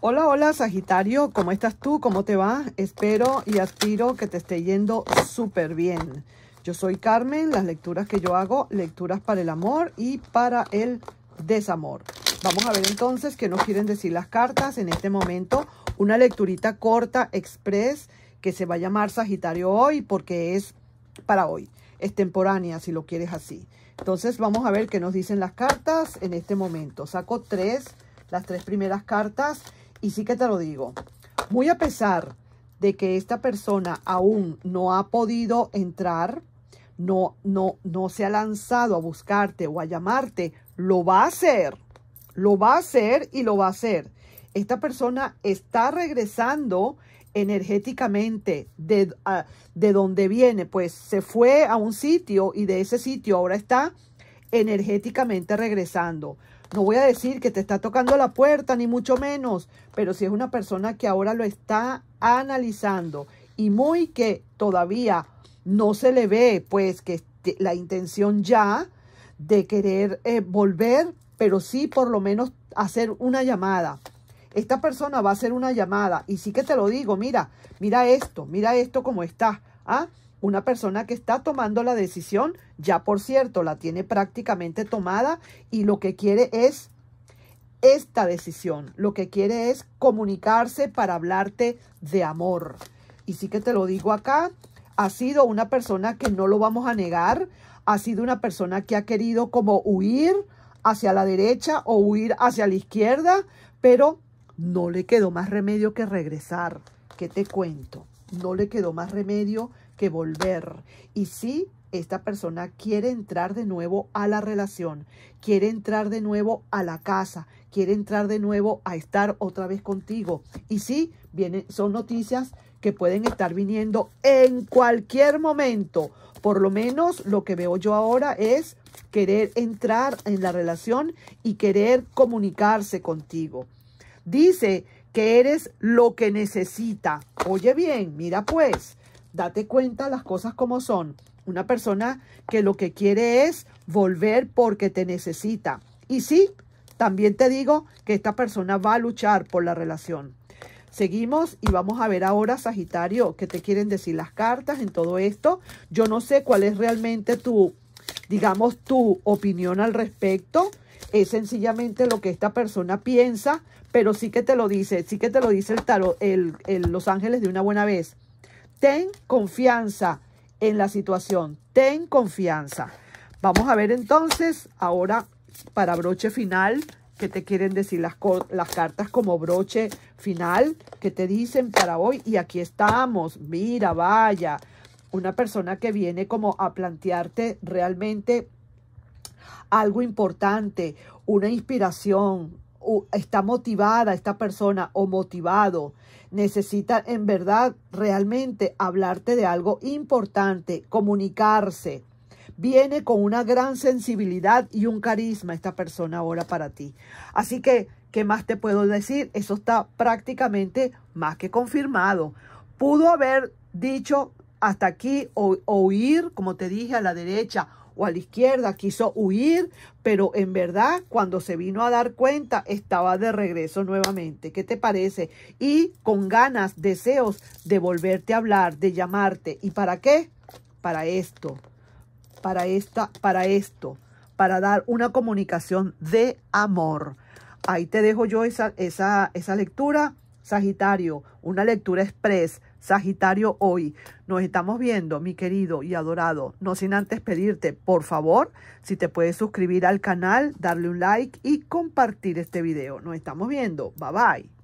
Hola, hola Sagitario, ¿cómo estás tú? ¿Cómo te va? Espero y aspiro que te esté yendo súper bien. Yo soy Carmen, las lecturas que yo hago, lecturas para el amor y para el desamor. Vamos a ver entonces qué nos quieren decir las cartas en este momento. Una lecturita corta, express, que se va a llamar Sagitario hoy porque es para hoy. Extemporánea, si lo quieres así. Entonces vamos a ver qué nos dicen las cartas en este momento. Saco las tres primeras cartas y sí que te lo digo. Muy a pesar de que esta persona aún no ha podido entrar, no se ha lanzado a buscarte o a llamarte, lo va a hacer. Esta persona está regresando energéticamente de donde viene, pues se fue a un sitio y de ese sitio ahora está energéticamente regresando. No voy a decir que te está tocando la puerta, ni mucho menos, pero sí es una persona que ahora lo está analizando y muy que todavía no se le ve pues que la intención ya de querer volver, pero sí por lo menos hacer una llamada. Esta persona va a hacer una llamada y sí que te lo digo, mira esto como está. ¿Ah? Una persona que está tomando la decisión, ya por cierto, la tiene prácticamente tomada y lo que quiere es esta decisión. Lo que quiere es comunicarse para hablarte de amor. Y sí que te lo digo acá, ha sido una persona que no lo vamos a negar, ha sido una persona que ha querido como huir hacia la derecha o huir hacia la izquierda, pero no le quedó más remedio que regresar. ¿Qué te cuento? No le quedó más remedio que volver. Y sí, esta persona quiere entrar de nuevo a la relación, quiere entrar de nuevo a la casa, quiere entrar de nuevo a estar otra vez contigo. Y sí, son noticias que pueden estar viniendo en cualquier momento. Por lo menos lo que veo yo ahora es querer entrar en la relación y querer comunicarse contigo. Dice que eres lo que necesita. Oye bien, mira pues, date cuenta las cosas como son. Una persona que lo que quiere es volver porque te necesita. Y sí, también te digo que esta persona va a luchar por la relación. Seguimos y vamos a ver ahora, Sagitario, qué te quieren decir las cartas en todo esto. Yo no sé cuál es realmente tu opinión al respecto. Es sencillamente lo que esta persona piensa, pero sí que te lo dice el tarot, Los Ángeles de una buena vez. Ten confianza en la situación, ten confianza. Vamos a ver entonces ahora para broche final, que te quieren decir las cartas como broche final, que te dicen para hoy. Y aquí estamos, mira, vaya, una persona que viene como a plantearte realmente algo importante, una inspiración. Está motivada esta persona o motivado, necesita en verdad realmente hablarte de algo importante, comunicarse. Viene con una gran sensibilidad y un carisma esta persona ahora para ti. Así que, ¿qué más te puedo decir? Eso está prácticamente más que confirmado. Pudo haber dicho hasta aquí o huir, como te dije, a la derecha o a la izquierda, quiso huir, pero en verdad cuando se vino a dar cuenta estaba de regreso nuevamente. ¿Qué te parece? Y con ganas, deseos de volverte a hablar, de llamarte. ¿Y para qué? Para esto, para dar una comunicación de amor. Ahí te dejo yo esa lectura, Sagitario, una lectura express, Sagitario hoy. Nos estamos viendo, mi querido y adorado, no sin antes pedirte, por favor, si te puedes suscribir al canal, darle un like y compartir este video. Nos estamos viendo, bye bye.